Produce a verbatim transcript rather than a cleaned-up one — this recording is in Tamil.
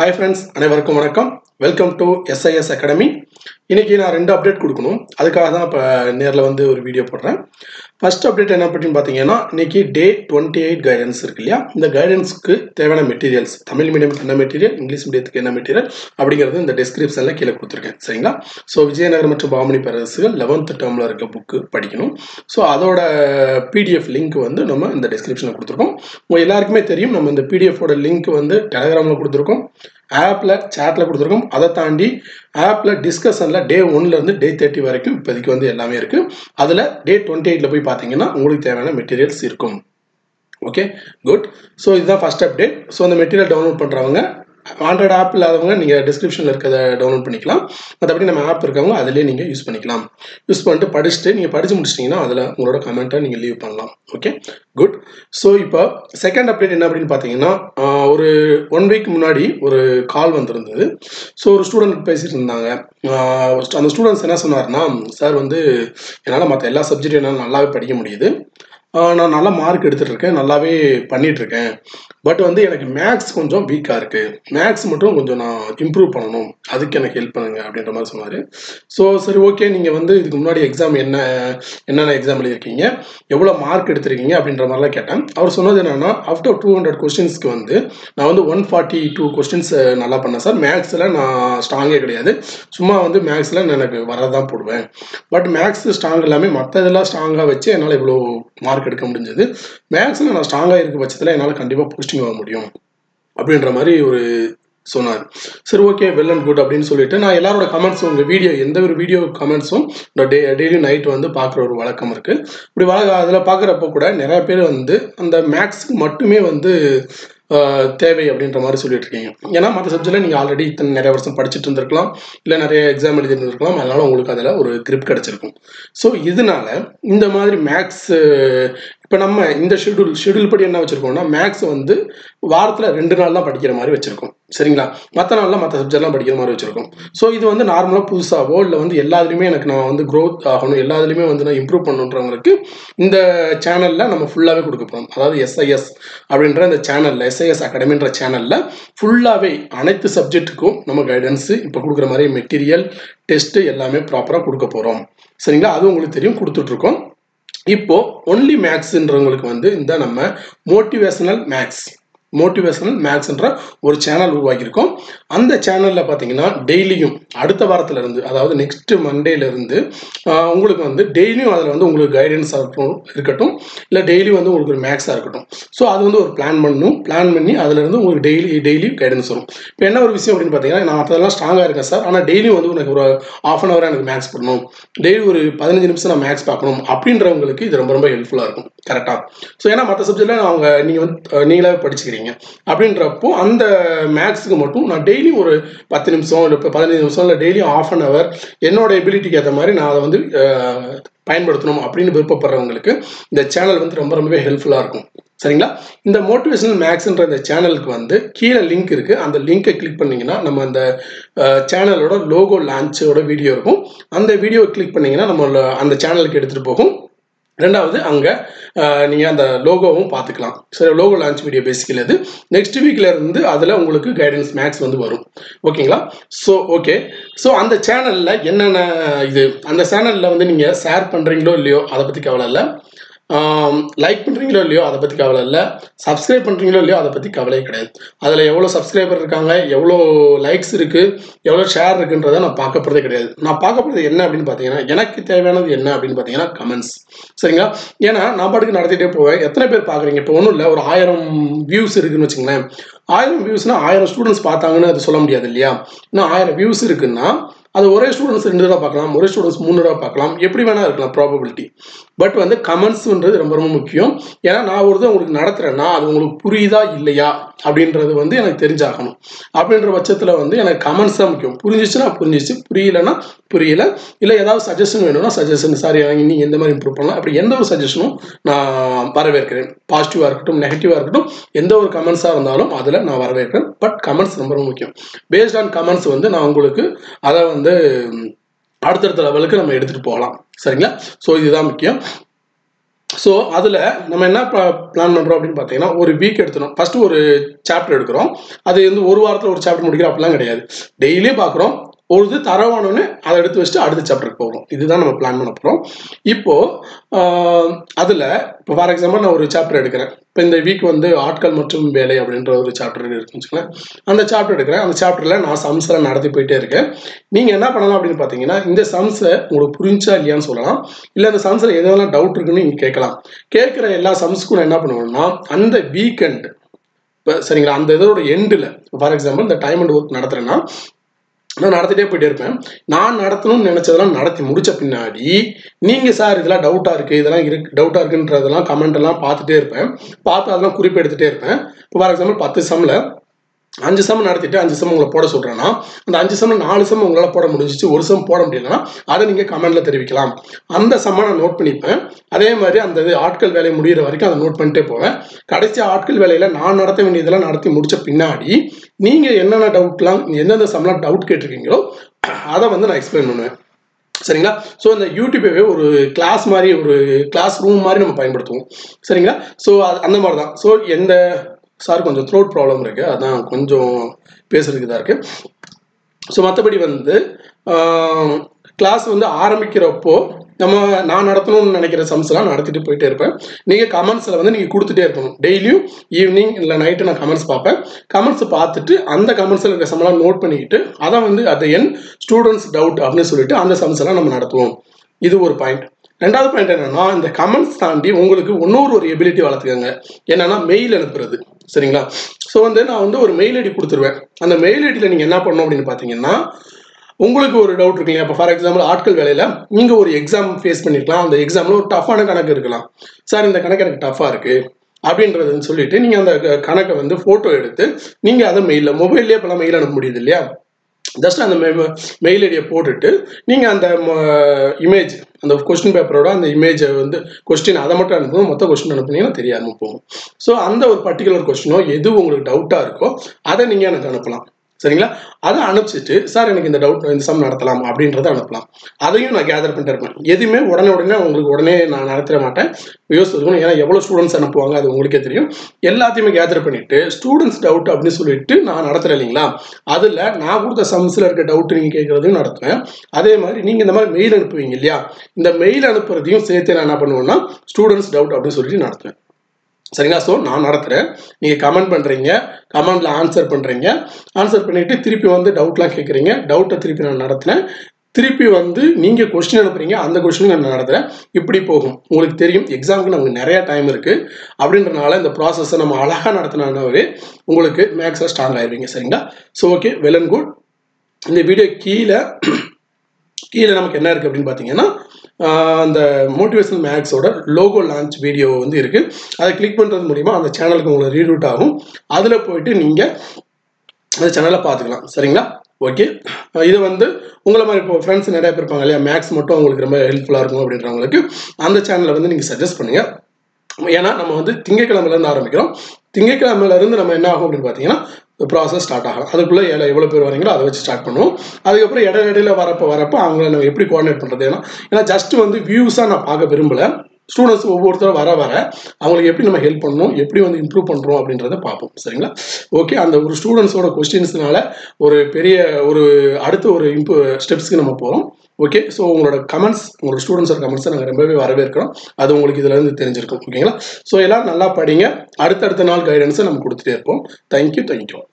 Hi friends, அனைவருக்கும் வணக்கம். Welcome to S I S Academy. இன்னைக்கு நான் ரெண்டு அப்டேட் கொடுக்கணும். அதுக்காக தான் இப்ப நேர்ல வந்து ஒரு வீடியோ போடுறேன். First update என்ன பத்தின்னு பாத்தீங்கன்னா இன்னைக்கு day twenty-eight guidance இருக்குல்ல. இந்த guidanceக்கு தேவையான மெட்டீரியல்ஸ், தமிழ் மீடியத்துக்கு என்ன மெட்டீரியல், இங்கிலீஷ் மீடியத்துக்கு என்ன மெட்டீரியல் அப்படிங்கறது இந்த descriptionல கீழ கொடுத்திருக்கேன். சரிங்களா? சோ விஜயநகர் மற்றும் பாமணி பேரரசுகள் eleventh termல இருக்க book படிக்கணும். சோ அதோட P D F link வந்து நம்ம இந்த descriptionல கொடுத்திருக்கோம். உங்க எல்லாருக்குமே தெரியும் நம்ம இந்த P D F ஓட link வந்து Telegramல கொடுத்திருக்கோம். App chat la kuduthirukkom adha taandi app la discussion la day one la day thirty varaikkum ipadikku vandu ellame irukku adula day twenty-eight la poi pathina ungalku thevana materials irukum okay good so this is the first update so the material download pandravanga Android app ladavanga neenga description la irukada download pannikalam adapadi nama app irukavanga adile neenga use pannikalam use pannittu padichittu neenga padichu mudichittingna adala ungala comment ah neenga leave pannalam okay good so ipo second update enna appdinu pathina oru one week munadi oru call vandirundhadu so oru student pesirundanga and students enna sonnarna sir vandu enala matha ella subject enala nallave padikka mudiyudhu நான் நல்ல மார்க் எடுத்துட்டு இருக்கேன் நல்லாவே பண்ணிட்டு இருக்கேன் பட் வந்து எனக்கு மேத்ஸ் கொஞ்சம் வீக்கா இருக்கு மேத்ஸ் மட்டும் கொஞ்சம் நான் இம்ப்ரூவ் பண்ணனும் அதுக்கு எனக்கு ஹெல்ப் பண்ணுங்க அப்படின்ற மாதிரி சொன்னாரு சோ சரி ஓகே நீங்க வந்து இதுக்கு முன்னாடி எக்ஸாம் என்ன என்னென்ன எக்ஸாம் எழுதி இருக்கீங்க எவ்வளவு மார்க் எடுத்து இருக்கீங்க அப்படின்ற மாதிரி எல்லாம் கேட்டேன் அவர் சொன்னது என்னன்னா after two hundred क्वेश्चंसக்கு வந்து நான் வந்து one forty-two क्वेश्चंस நல்லா பண்ணேன் சார் மேத்ஸ்ல நான் ஸ்ட்ராங்கே கிடையாது சும்மா வந்து மேத்ஸ்ல எனக்கு வரதா போடுவேன் பட் மேத்ஸ் ஸ்ட்ராங் எல்லாமே மத்ததெல்லாம் ஸ்ட்ராங்கா வெச்சு என்னால இவ்ளோ மார்க் எடுக்க முடிஞ்சது மேக்ஸ்ல நான் ஸ்ட்ராங்கா இருக்க பட்சத்துல என்னால கண்டிப்பா போஸ்டிங் வாங்க முடியும் அப்படின்ற மாதிரி ஒரு சொன்னார் சரி ஓகே வெல் அண்ட் குட் அப்படினு சொல்லிட்டு நான் எல்லாரோட கமெண்ட்ஸ் உங்க வீடியோ எந்த ஒரு வீடியோ கமெண்ட்ஸும் நான் டெய்லி நைட் வந்து பாக்குற ஒரு வழக்கம் இருக்கு இப்படி அதல பாக்குறப்ப கூட நிறைய பேர் வந்து அந்த மேக்ஸ் மட்டுமே வந்து தேவை அப்படின்ற மாதிரி சொல்லிட்டு இருக்கீங்க ஏனா மத்த சப்ஜெக்ட்ல நீங்க ஆல்ரெடி இத்தனை நிறைய வருஷம் படிச்சிட்டு இருந்திருக்கலாம் இல்ல நிறைய எக்ஸாம் எழுதி இருந்திருக்கலாம் அதனால உங்களுக்கு அதல ஒரு கிரிப் கிடைச்சிருக்கும் சோ இதனால இந்த மாதிரி மேக்ஸ் இப்ப நம்ம இந்த ஷெட்யூல் ஷெட்யூல் படி என்ன வச்சிருக்கோம்னா மேக்ஸ் வந்து வாரத்துல ரெண்டு நாள் தான் படிக்கிற மாதிரி வச்சிருக்கோம் சரிங்களா மத்த நாள்ல மத்த சப்ஜெக்ட்லாம் படிக்கிற மாதிரி வச்சிருக்கோம் சோ இது வந்து நார்மலா புதுசா வேர்ல்ட்ல வந்து எல்லாதிலுமே எனக்கு நான் வந்து growth ஆகணும் எல்லாதிலுமே வந்து நான் இம்ப்ரூவ் பண்ணணும்ன்றவங்களுக்கு இந்த சேனல்ல நம்ம ஃபுல்லாவே கொடுக்க போறோம் அதாவது S I S அப்படிங்கற அந்த சேனல்ல S I S அகாடமின்ற சேனல்ல ஃபுல்லாவே அனைத்து சப்ஜெக்ட்டுக்கும் நம்ம கைடன்ஸ் இப்ப கொடுக்கிற மாதிரி மெட்டீரியல் டெஸ்ட் எல்லாமே ப்ராப்பரா கொடுக்க போறோம் சரிங்களா அது உங்களுக்கு தெரியும் கொடுத்துட்டு இருக்கோம் இப்போ only maths ன்றவங்களுக்கு வந்து இந்த நம்ம motivational maths motivational maths ன்ற ஒரு சேனல் உருவாக்கி இருக்கோம் அந்த சேனல்ல பாத்தீங்கன்னா டெய்லியும் அடுத்த வாரத்துல இருந்து அதாவது நெக்ஸ்ட் மண்டேல இருந்து உங்களுக்கு வந்து டெய்லியும் அதுல வந்து உங்களுக்கு கைடன்ஸ் இருக்கட்டும் இல்ல டெய்லி வந்து உங்களுக்கு ஒரு மேக்ஸா இருக்கட்டும் சோ அது வந்து ஒரு பிளான் பண்ணனும் பிளான் பண்ணி அதுல இருந்து உங்களுக்கு டெய்லி டெய்லி கைடன்ஸ் வரும் இப்போ என்ன ஒரு விஷயம் அப்படினு பாத்தீங்கன்னா நான் அதெல்லாம் ஸ்ட்ராங்கா இருக்கேன் சார் ஆனா டெய்லி வந்து எனக்கு ஒரு half an hour எனக்கு மேக்ஸ் பண்ணனும் டெய்லி ஒரு பதினைந்து நிமிஷம் நான் மேக்ஸ் பார்க்கணும் அப்படின்றவங்களுக்கு இது ரொம்ப ரொம்ப ஹெல்ப்ஃபுல்லா இருக்கும் கரெக்ட்டா சோ ஏனா மத்த சப்ஜெக்ட்ல அவங்க நீங்க நீங்களே படிச்சு அப்படின்றப்போ அந்த மேக்ஸ்க்கு மட்டும் நான் டெய்லி ஒரு பத்து நிமிஷம் இல்ல பதினைந்து நிமிஷம் இல்ல டெய்லி half an hour என்னோட எபிலிட்டிக்கு ஏத்த மாதிரி நான் அத வந்து பயன்படுத்தணும் அப்படினு விருப்பப்படுறவங்களுக்கு இந்த சேனல் வந்து ரொம்ப ரொம்பவே ஹெல்ப்ஃபுல்லா இருக்கும் சரிங்களா இந்த மோட்டிவேஷனல் மேக்ஸ்ன்ற இந்த சேனலுக்கு வந்து கீழ லிங்க் இருக்கு அந்த லிங்கை கிளிக் பண்ணீங்கன்னா நம்ம அந்த சேனலோட லோகோ லான்ச்சோட வீடியோ இருக்கும் அந்த வீடியோவை கிளிக் பண்ணீங்கன்னா நம்ம அந்த சேனலுக்கு எடுத்துட்டு போகும் ரெண்டாவது அங்க நீங்க அந்த லோகோவும் பாத்துக்கலாம் சரி லோகோ லான்ச் வீடியோ பேசிக்கலி அது நெக்ஸ்ட் வீக்ல இருந்து அதுல உங்களுக்கு கைடன்ஸ் மேக்ஸ் வந்து வரும் ஓகேங்களா சோ ஓகே சோ அந்த சேனல்ல என்னென்ன இது அந்த சேனல்ல வந்து நீங்க ஷேர் பண்றீங்களோ இல்லையோ அத பத்தி கவலை இல்ல லைக் பண்றீங்களோ இல்லையோ அத பத்தி கவலை இல்ல Subscribe பண்றீங்களோ இல்லையோ அத பத்தி கவலை கிடையாது அதுல எவ்வளவு Subscriber இருக்காங்க எவ்வளவு லைக்ஸ் இருக்கு எவ்வளவு ஷேர் இருக்குன்றத நான் பார்க்க போறது கிடையாது நான் பார்க்க போறது என்ன அப்படினு பாத்தீங்கன்னா எனக்கு தேவையானது என்ன அப்படினு பாத்தீங்கன்னா கமெண்ட்ஸ் சரிங்களா ஏனா நான் பாட்டுக்கு நடத்திட்டே போவேன் எத்தனை பேர் பார்க்கறீங்க இப்போ ஒண்ணும் இல்ல ஒரு one thousand வியூஸ் இருக்குன்னு வெச்சீங்களேன் one thousand வியூஸ்னா one thousand ஸ்டூடண்ட்ஸ் பார்த்தாங்கன்னு அது சொல்ல முடியாது இல்லையா நான் one thousand வியூஸ் இருக்குன்னா அது ஒரே ஸ்டூடண்ட்ஸ் two தடவை பார்க்கலாம் ஒரே ஸ்டூடண்ட்ஸ் three தடவை பார்க்கலாம் எப்படி வேணா இருக்கலாம் probability பட் வந்து கமெண்ட்ஸ்ன்றது ரொம்ப ரொம்ப முக்கியம் ஏனா நான் ஒருது உங்களுக்கு நடத்துறேனா அது உங்களுக்கு புரியதா இல்லையா அப்படின்றது வந்து எனக்கு தெரிஞ்சாகணும் அப்படின்ற பட்சத்துல வந்து எனக்கு கமெண்ட்ஸ் தான் முக்கியம் புரிஞ்சிச்சுனா புரிஞ்சிச்சு புரியலனா புரியல இல்ல ஏதாவது சஜஷன் வேணும்னா சஜஷன் சாரி நீங்க இந்த மாதிரி இம்ப்ரூவ் பண்ணலாம் அப்படி எந்த ஒரு சஜஷனும் நான் வரவேற்கிறேன் பாசிட்டிவா இருக்கட்டும் நெகட்டிவா இருக்கட்டும் எந்த ஒரு கமெண்ட்ஸா இருந்தாலும் அதல நான் வரவேற்கிறேன் பட் கமெண்ட்ஸ் ரொம்ப ரொம்ப முக்கியம் பேஸ்ட் ஆன் கமெண்ட்ஸ் வந்து நான் உங்களுக்கு அத வந்து அடுத்த லெவலுக்கு நம்ம எடுத்துட்டு போகலாம் சரிங்களா சோ இதுதான் முக்கியம் So, that's why we plan a week. First, we chapter. That is one chapter. Daily, ஒரு தரவானனே அதை எடுத்து வச்சிட்டு அடுத்த சாப்டருக்கு போறோம் இதுதான் நம்ம பிளான் பண்ணப் போறோம் இப்போ அதுல இப்போ ஃபார் எக்ஸாம்பிள் நான் ஒரு சாப்டர் எடுக்கிறேன் இப்போ இந்த வீக் வந்து ஆட்கள் மற்றும் வேலை அப்படிங்கற ஒரு சாப்டர் இருக்குச்சுங்களா அந்த சாப்டர் எடுக்கிறேன் அந்த சாப்டர்ல நான் சம்ஸ்ல நடந்து போயிட்டே இருக்கேன் நீங்க என்ன பண்ணலாம் அப்படினு பாத்தீங்கன்னா இந்த சம்ஸ் உங்களுக்கு புரிஞ்சா இல்லையான்னு சொல்லலாம் இல்ல அந்த சம்ஸ்ல ஏதேனும் டவுட் இருக்குன்னு நீங்க கேட்கலாம் கேக்குற எல்லா சம்ஸ்க்கும் நான் என்ன பண்ணுவேன்னா அந்த வீக்கெண்ட் சரிங்களா அந்த இதோட எண்ட்ல ஃபார் எக்ஸாம்பிள் இந்த டைம் அண்ட் வொர்க் நடத்துறேன்னா நான் நடத்திட்டே போயிட்டே இருப்பேன் நான் நடத்தணும்னு நினைச்சதெல்லாம் நடத்தி முடிச்ச பின்னாடி நீங்க சார் இதெல்லாம் டவுட்டா இருக்கு இதெல்லாம் டவுட்டா இருக்குன்றதெல்லாம் கமெண்ட் எல்லாம் பார்த்துட்டே இருப்பேன் பார்த்து அதெல்லாம் குறிப்பு எடுத்துட்டே இருப்பேன் இப்போ ஃபார் எக்ஸாம்பிள் பத்து சம்ல அஞ்சு சம் நடத்திட்டு அஞ்சு சம் உங்களுக்கு போட சொல்றேன்னா அந்த அஞ்சு சம்ல நாலு சம் உங்களால போட முடிஞ்சிச்சு ஒரு சம் போட முடியலனா அத நீங்க கமெண்ட்ல தெரிவிக்கலாம் அந்த சம்மை நான் நோட் பண்ணிப்பேன் அதே மாதிரி அந்த ஆட்கள் வேலை முடியற வரைக்கும் அத நோட் பண்ணிட்டே போவேன் கடைசி ஆட்கள் வேலையில நான் நடத்த வேண்டியதெல்லாம் நடத்தி முடிச்ச பின்னாடி நீங்க என்னென்ன டவுட்லாம் என்னென்ன சம்ல டவுட் கேட்டிருக்கீங்களோ அத வந்து நான் எக்ஸ்பிளைன் பண்ணுவேன் சரிங்களா சோ இந்த யூடியூபே ஒரு கிளாஸ் மாதிரி ஒரு கிளாஸ் ரூம் மாதிரி நம்ம பயன்படுத்துவோம் சரிங்களா சோ அந்த மாதிரி தான் சோ இந்த சார் கொஞ்சம் throat problem இருக்கு அதான் கொஞ்சம் பேசிறதுக்கு தான் இருக்கு சோ மத்தபடி வந்து கிளாஸ் வந்து ஆரம்பிக்கிறப்போ நம்ம நான் நடத்தணும்னு நினைக்கிற சம்ஸ்லாம் நடத்திட்டு போயிட்டே இருப்பேன் நீங்க கமெண்ட்ஸ்ல வந்து நீங்க கொடுத்துட்டே இருக்கணும் டெய்லி ஈவினிங் இல்ல நைட் நான் கமெண்ட்ஸ் பாப்பேன் கமெண்ட்ஸ் பார்த்துட்டு அந்த கமெண்ட்ஸ்ல இருக்க சம்லாம் நோட் பண்ணிக்கிட்டு அத வந்து at the end students doubt அப்படினு சொல்லிட்டு அந்த சம்ஸ்லாம் நம்ம நடத்துவோம் இது ஒரு பாயிண்ட் ரெண்டாவது பாயிண்ட் என்னன்னா இந்த கமெண்ட்ஸ் தாண்டி உங்களுக்கு இன்னொரு ஒரு எபிலிட்டி வளத்துக்கங்க என்னன்னா மெயில் அனுப்புறது சரிங்களா சோ வந்து நான் வந்து ஒரு மெயில் ஐடி கொடுத்துருவேன் அந்த மெயில் ஐடில நீங்க என்ன பண்ணனும் அப்படினு பாத்தீங்கன்னா உங்களுக்கு ஒரு டவுட் இருக்குங்க இப்ப ஃபார் எக்ஸாம்பிள் ஆட்கள் வேலையில நீங்க ஒரு எக்ஸாம் ஃபேஸ் பண்ணிருக்கலாம் அந்த எக்ஸாம்ல ஒரு டஃப்பான கணக்கு இருக்கலாம் சார் இந்த கணக்கு எனக்கு டஃப்பா இருக்கு அப்படின்றதுன்னு சொல்லிட்டு நீங்க அந்த கணக்கை வந்து போட்டோ எடுத்து நீங்க அத மெயில்ல மொபைல்லயே பல மெயில் அனுப்ப முடியுது இல்லையா Just on the mail area ported, Ning and the image and the question paper on the image and the question Adamata and Pum, what the question and opinion of the Yamupo. So, on the particular question, Yedu doubt Arco, other Ningan and Anapala. Seringa, other Anupsit, Saran in the doubt in some Narthalam, Abdin Radanapla. Other you gather Penterman. Yedime, what an ordinary, Ungurne and Arthramata, we use Yellow students and Puanga, the Ungulkatrium, Yellatim gather Penit, students doubt of Nisolitin, Arthralinga. Other lad, Nabu the Samsler get out in Kakaradin, other marrying in the mail and Puingilia. In the mail and Purdue, Satan and Apanona, students doubt of Nisolitin Arthur. சரிங்களா சோ நான் நடத்துறேன் நீங்க கமெண்ட் பண்றீங்க கமெண்ட்ல ஆன்சர் பண்றீங்க ஆன்சர் பண்ணிட்டு திருப்பி வந்து டவுட்லாம் கேக்குறீங்க டவுட்ட திருப்பி நான் நடத்துறேன் திருப்பி வந்து நீங்க क्वेश्चन எழுப்புறீங்க அந்த क्वेश्चन நான் நடத்துறேன் இப்படி போகும் உங்களுக்கு தெரியும் எக்ஸாம்க்கு நமக்கு நிறைய டைம் இருக்கு அப்படின்றனால இந்த process நம்ம அழகா நடத்துனாவே உங்களுக்கு மேக்ஸ்ல ஸ்ட்ராங் ஆயிருவீங்க சரிங்களா so okay well and good இந்த வீடியோ கீழ கீழ நமக்கு என்ன இருக்கு அப்படினு பாத்தீங்கன்னா அந்த மோட்டிவேஷனல் மேத்ஸ் ஓட லோகோ லான்ச் வீடியோ வந்து இருக்கு அத கிளிக் பண்றது மூலமா அந்த சேனலுக்கு உங்களுக்கு ரீரூட் ஆகும் அதுல போய்ட்டு நீங்க அந்த சேனலை பாத்துக்கலாம் சரிங்களா ஓகே இது வந்து உங்கள மாதிரி फ्रेंड्स நிறைய பேர் இருப்பாங்க இல்லையா மேத்ஸ் மட்டும் உங்களுக்கு ரொம்ப ஹெல்ப்ஃபுல்லா இருக்கும் அப்படின்றவங்களுக்கு அந்த சேனலை வந்து நீங்க சஜஸ்ட் பண்ணுங்க ஏனா நம்ம வந்து திங்கக்கிழமையில இருந்து ஆரம்பிக்கிறோம் திங்கக்கிழமையில இருந்து நம்ம என்ன ஆகும் அப்படினு பாத்தீங்கன்னா The process start ஆகும் அதுக்குள்ள எவ்வளவு பேர் வரீங்களோ அத வச்சு ஸ்டார்ட் பண்ணுவோம் அதுக்கு அப்புறம் இடையிடையில வரப்ப வரப்ப அவங்களை நாம எப்படி கோஆர்டினேட் பண்றதுனா ஏனா ஜஸ்ட் வந்து வியூஸா நான் பார்க்க விரும்பல ஸ்டூடண்ட்ஸ் ஒவ்வொருத்தர வர வர அவங்களுக்கு எப்படி நம்ம ஹெல்ப் பண்ணனும் எப்படி வந்து இம்ப்ரூவ் பண்றோம் அப்படின்றதை பாப்போம் சரிங்களா ஓகே அந்த ஒரு ஸ்டூடண்ட்ஸோட क्वेश्चंसனால ஒரு பெரிய ஒரு அடுத்து ஒரு ஸ்டெப்ஸ்க்கு நம்ம போறோம் ஓகே சோ உங்களோட கமெண்ட்ஸ் உங்க ஸ்டூடண்ட்ஸோட கமெண்ட்ஸ் நாங்க ரொம்பவே வரவேற்கிறோம் அது உங்களுக்கு இதல இருந்து தெரிஞ்சிருக்கும் ஓகேங்களா சோ எல்லாரும் நல்லா படிங்க அடுத்து அடுத்த நாள் கைடன்ஸ் நம்ம கொடுத்துட்டே இருப்போம் thank you thank you